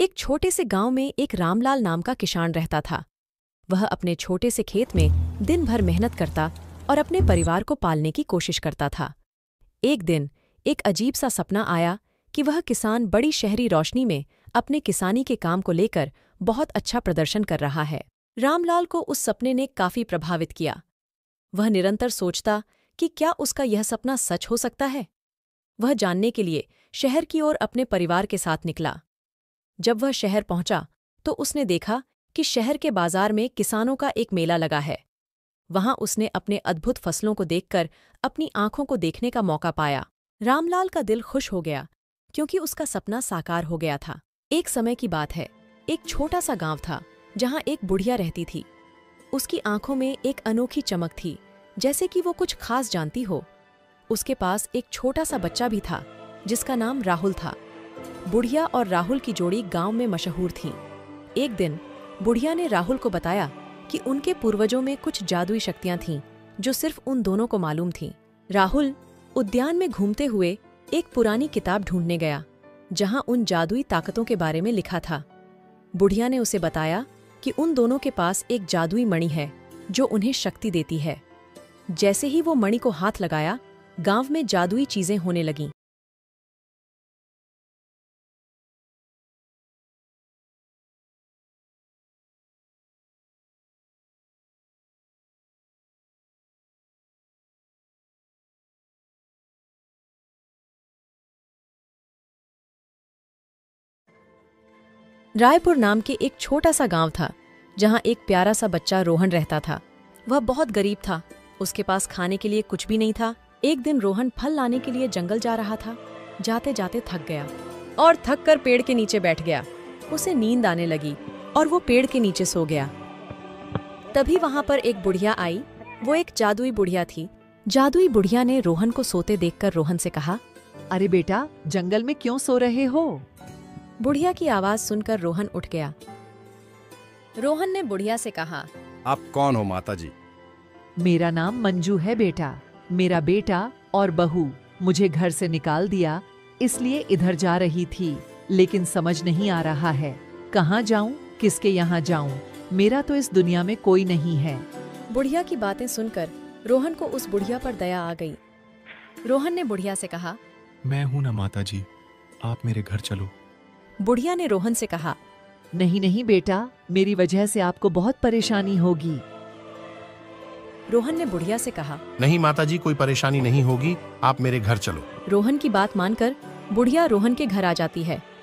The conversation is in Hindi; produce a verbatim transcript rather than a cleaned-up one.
एक छोटे से गांव में एक रामलाल नाम का किसान रहता था। वह अपने छोटे से खेत में दिन भर मेहनत करता और अपने परिवार को पालने की कोशिश करता था। एक दिन एक अजीब सा सपना आया कि वह किसान बड़ी शहरी रोशनी में अपने किसानी के काम को लेकर बहुत अच्छा प्रदर्शन कर रहा है। रामलाल को उस सपने ने काफी प्रभावित किया। वह निरंतर सोचता कि क्या उसका यह सपना सच हो सकता है। वह जानने के लिए शहर की ओर अपने परिवार के साथ निकला। जब वह शहर पहुंचा तो उसने देखा कि शहर के बाजार में किसानों का एक मेला लगा है। वहां उसने अपने अद्भुत फसलों को देखकर अपनी आंखों को देखने का मौका पाया। रामलाल का दिल खुश हो गया क्योंकि उसका सपना साकार हो गया था। एक समय की बात है, एक छोटा सा गांव था जहां एक बुढ़िया रहती थी। उसकी आंखों में एक अनोखी चमक थी, जैसे कि वो कुछ खास जानती हो। उसके पास एक छोटा सा बच्चा भी था जिसका नाम राहुल था। बुढ़िया और राहुल की जोड़ी गांव में मशहूर थी। एक दिन बुढ़िया ने राहुल को बताया कि उनके पूर्वजों में कुछ जादुई शक्तियां थीं जो सिर्फ उन दोनों को मालूम थीं। राहुल उद्यान में घूमते हुए एक पुरानी किताब ढूंढने गया जहां उन जादुई ताकतों के बारे में लिखा था। बुढ़िया ने उसे बताया कि उन दोनों के पास एक जादुई मणि है जो उन्हें शक्ति देती है। जैसे ही वो मणि को हाथ लगाया, गांव में जादुई चीजें होने लगीं। रायपुर नाम के एक छोटा सा गांव था जहां एक प्यारा सा बच्चा रोहन रहता था। वह बहुत गरीब था, उसके पास खाने के लिए कुछ भी नहीं था। एक दिन रोहन फल लाने के लिए जंगल जा रहा था। जाते जाते थक गया और थक कर पेड़ के नीचे बैठ गया। उसे नींद आने लगी और वो पेड़ के नीचे सो गया। तभी वहां पर एक बुढ़िया आई। वो एक जादुई बुढ़िया थी। जादुई बुढ़िया ने रोहन को सोते देखकर रोहन से कहा, अरे बेटा, जंगल में क्यों सो रहे हो? बुढ़िया की आवाज सुनकर रोहन उठ गया। रोहन ने बुढ़िया से कहा, आप कौन हो माताजी? मेरा नाम मंजू है बेटा। मेरा बेटा और बहू मुझे घर से निकाल दिया, इसलिए इधर जा रही थी, लेकिन समझ नहीं आ रहा है कहाँ जाऊँ, किसके यहाँ जाऊँ। मेरा तो इस दुनिया में कोई नहीं है। बुढ़िया की बातें सुनकर रोहन को उस बुढ़िया पर दया आ गई। रोहन ने बुढ़िया से कहा, मैं हूँ ना माताजी, आप मेरे घर चलो। बुढ़िया ने रोहन से कहा, नहीं नहीं बेटा, मेरी वजह से आपको बहुत परेशानी होगी। रोहन ने बुढ़िया से कहा, नहीं माताजी, कोई परेशानी नहीं होगी, आप मेरे घर चलो। रोहन की बात मानकर बुढ़िया रोहन के घर आ जाती है।